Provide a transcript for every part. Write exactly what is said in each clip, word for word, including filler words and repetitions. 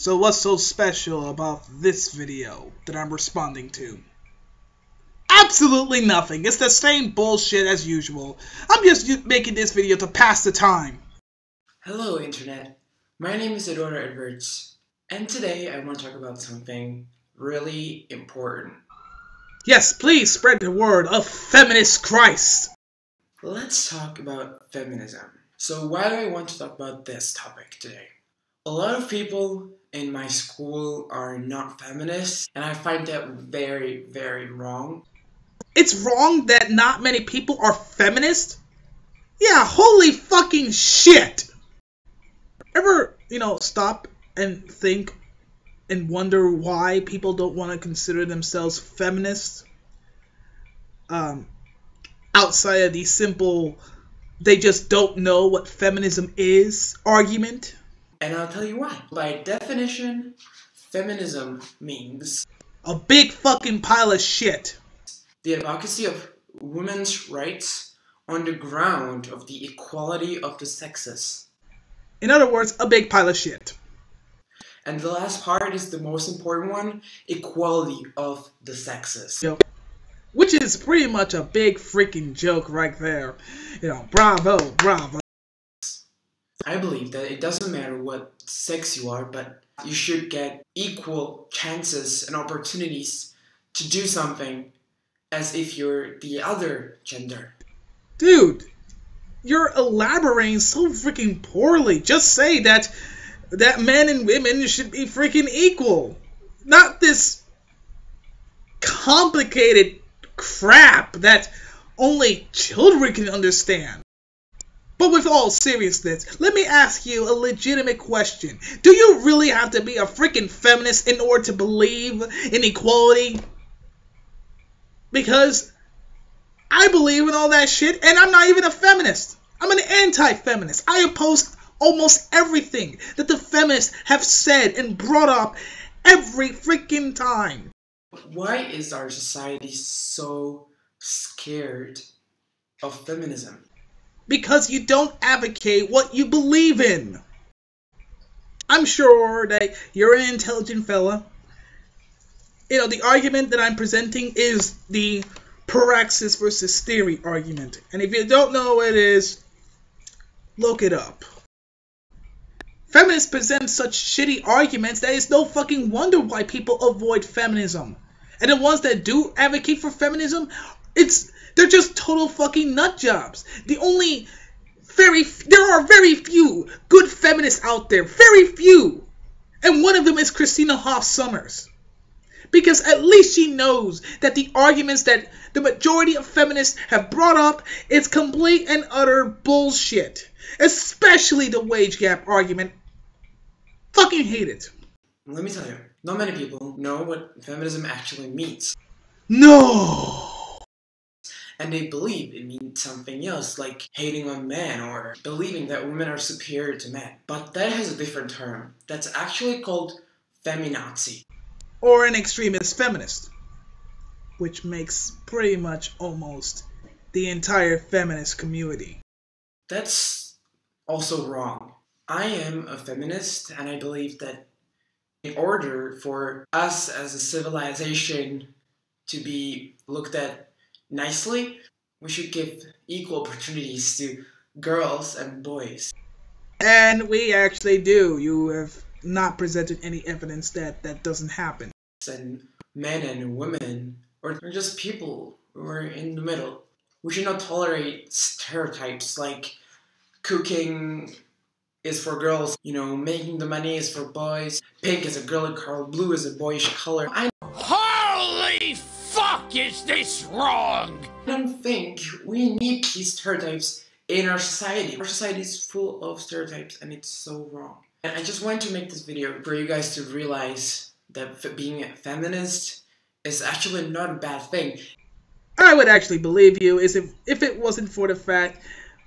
So what's so special about this video that I'm responding to? Absolutely nothing. It's the same bullshit as usual. I'm just making this video to pass the time. Hello internet. My name is Adora Edwards, and today I want to talk about something really important. Yes, please spread the word of feminist Christ. Let's talk about feminism. So why do I want to talk about this topic today? A lot of people in my school are not feminists, and I find that very, very wrong. It's wrong that not many people are feminist? Yeah, holy fucking shit! Ever, you know, stop and think and wonder why people don't want to consider themselves feminists? Um, outside of the simple, they just don't know what feminism is argument? And I'll tell you why. By definition, feminism means a big fucking pile of shit. The advocacy of women's rights on the ground of the equality of the sexes. In other words, a big pile of shit. And the last part is the most important one, equality of the sexes. Yep. Which is pretty much a big freaking joke right there. You know, bravo, bravo. I believe that it doesn't matter what sex you are, but you should get equal chances and opportunities to do something as if you're the other gender. Dude, you're elaborating so freaking poorly. Just say that that men and women should be freaking equal. Not this complicated crap that only children can understand. But with all seriousness, let me ask you a legitimate question. Do you really have to be a freaking feminist in order to believe in equality? Because I believe in all that shit, and I'm not even a feminist. I'm an anti-feminist. I oppose almost everything that the feminists have said and brought up every freaking time. Why is our society so scared of feminism? Because you don't advocate what you believe in. I'm sure that you're an intelligent fella. You know, the argument that I'm presenting is the paraxis versus theory argument. And if you don't know what it is, look it up. Feminists present such shitty arguments that it's no fucking wonder why people avoid feminism. And the ones that do advocate for feminism, it's... they're just total fucking nut jobs. The only very f there are very few good feminists out there, very few, and one of them is Christina Hoff Summers, because at least she knows that the arguments that the majority of feminists have brought up is complete and utter bullshit, especially the wage gap argument. Fucking hate it. Let me tell you, not many people know what feminism actually means. No. And they believe it means something else, like hating on men or believing that women are superior to men. But that has a different term. That's actually called feminazi. Or an extremist feminist. Which makes pretty much almost the entire feminist community. That's also wrong. I am a feminist, and I believe that in order for us as a civilization to be looked at nicely, we should give equal opportunities to girls and boys. And we actually do. You have not presented any evidence that that doesn't happen. And men and women, or just people who are in the middle. We should not tolerate stereotypes like cooking is for girls, you know, making the money is for boys, pink is a girly color, blue is a boyish color. I Is this wrong? I don't think we need these stereotypes in our society. Our society is full of stereotypes, and it's so wrong. And I just wanted to make this video for you guys to realize that being a feminist is actually not a bad thing. I would actually believe you is if, if it wasn't for the fact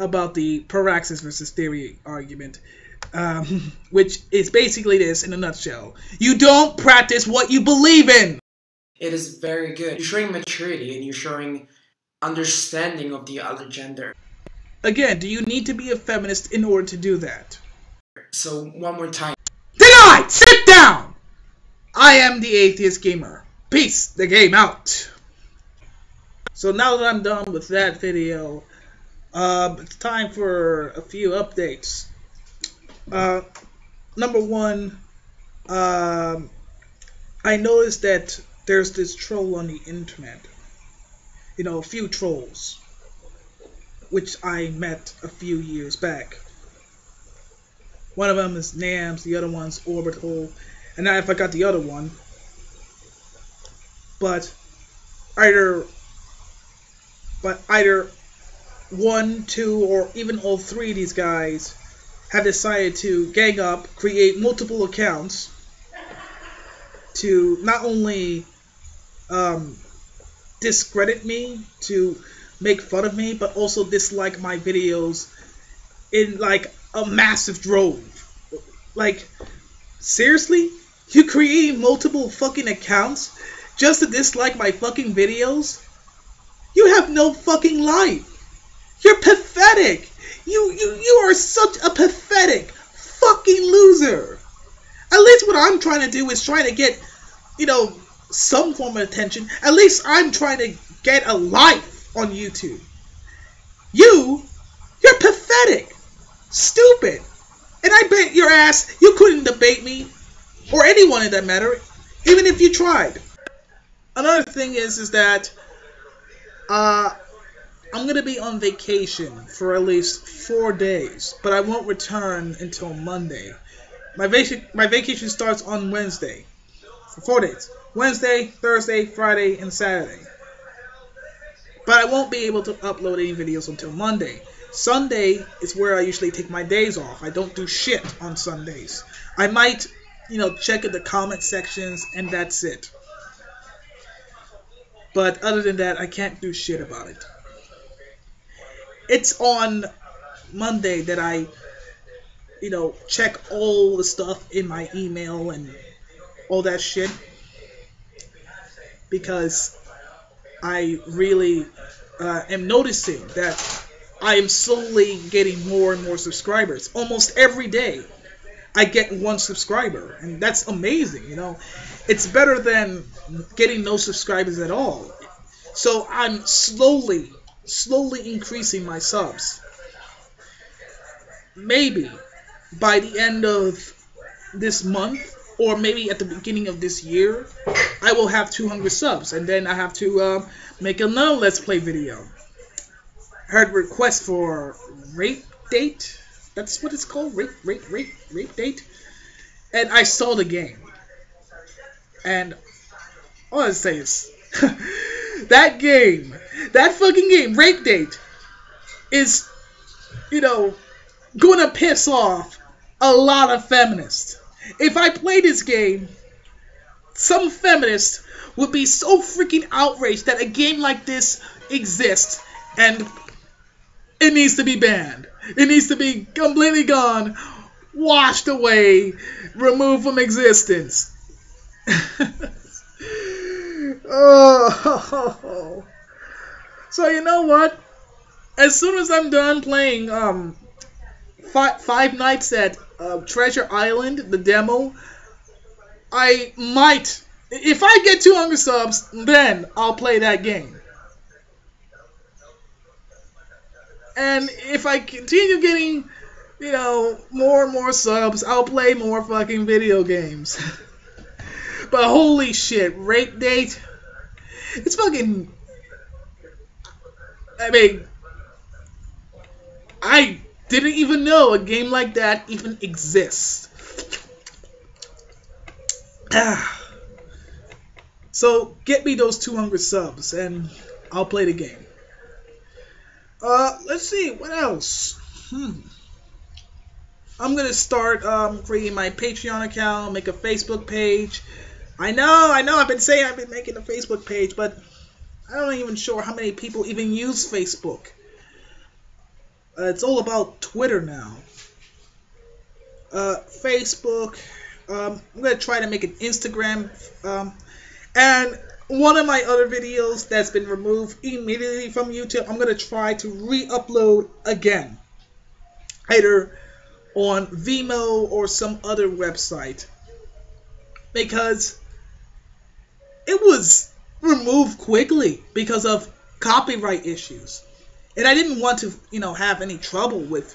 about the paraxis versus theory argument, um, which is basically this in a nutshell. You don't practice what you believe in. It is very good. You're showing maturity and you're showing understanding of the other gender. Again, do you need to be a feminist in order to do that? So, one more time. Denied! Sit down! I am the Atheist Gamer. Peace the game out. So now that I'm done with that video, uh, it's time for a few updates. Uh, number one, um, I noticed that there's this troll on the internet. You know, a few trolls, which I met a few years back. One of them is NAMS, the other one's Orbital, and I forgot the other one. But either, but either one, two, or even all three of these guys have decided to gang up, create multiple accounts to not only um, discredit me, to make fun of me, but also dislike my videos in like a massive drove. Like, seriously? You create multiple fucking accounts just to dislike my fucking videos? You have no fucking life. You're pathetic. You you you are such a pathetic fucking loser. At least what I'm trying to do is try to get, you know, some form of attention. At least I'm trying to get a life on YouTube. You, you're pathetic, stupid, and I bet your ass you couldn't debate me or anyone in that matter, even if you tried. Another thing is, is that uh, I'm gonna be on vacation for at least four days, but I won't return until Monday. My vacation, my vacation starts on Wednesday, for four days. Wednesday, Thursday, Friday, and Saturday. But I won't be able to upload any videos until Monday. Sunday is where I usually take my days off. I don't do shit on Sundays. I might, you know, check in the comment sections, and that's it. But other than that, I can't do shit about it. It's on Monday that I, you know, check all the stuff in my email and all that shit, because I really uh, am noticing that I am slowly getting more and more subscribers. Almost every day I get one subscriber, and that's amazing, you know. It's better than getting no subscribers at all. So I'm slowly, slowly increasing my subs. Maybe by the end of this month, or maybe at the beginning of this year, I will have two hundred subs, and then I have to uh, make another Let's Play video. I heard request for Rape Date. That's what it's called, rape, rape, rape, rape date. And I saw the game, and all I say is, that game, that fucking game, Rape Date, is, you know, gonna piss off a lot of feminists. If I play this game, some feminists would be so freaking outraged that a game like this exists, and it needs to be banned. It needs to be completely gone, washed away, removed from existence. Oh. So you know what? As soon as I'm done playing um, fi Five Nights at Uh, Treasure Island, the demo, I might, if I get two hundred subs, then I'll play that game. And if I continue getting, you know, more and more subs, I'll play more fucking video games. But holy shit, Rape Date, it's fucking, I mean, I didn't even know a game like that even exists. Ah. So get me those two hundred subs and I'll play the game. Uh, let's see, what else? Hmm. I'm gonna start um, creating my Patreon account, make a Facebook page. I know, I know, I've been saying I've been making a Facebook page, but I'm not even sure how many people even use Facebook. Uh, it's all about Twitter now. Uh, Facebook. Um, I'm going to try to make an Instagram. Um, and one of my other videos that's been removed immediately from YouTube, I'm going to try to re-upload again. Either on Vimeo or some other website. Because it was removed quickly because of copyright issues. And I didn't want to, you know, have any trouble with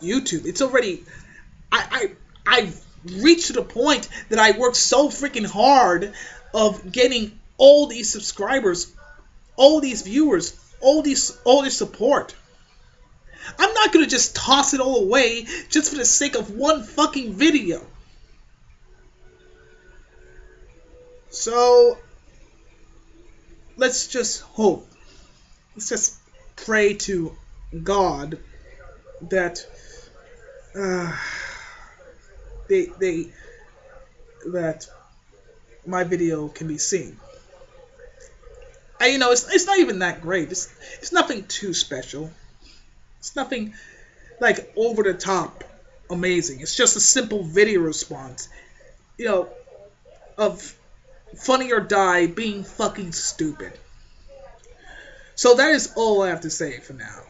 YouTube. It's already, I, I, I've reached to the point that I worked so freaking hard of getting all these subscribers, all these viewers, all these, all this support. I'm not going to just toss it all away just for the sake of one fucking video. So, let's just hope. Let's just pray to God that uh, they they that my video can be seen. I, you know, it's it's not even that great. It's it's nothing too special. It's nothing like over the top amazing. It's just a simple video response, you know, of Funny or Die being fucking stupid. So that is all I have to say for now.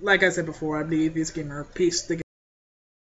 Like I said before, I'm the Atheist Gamer. Peace.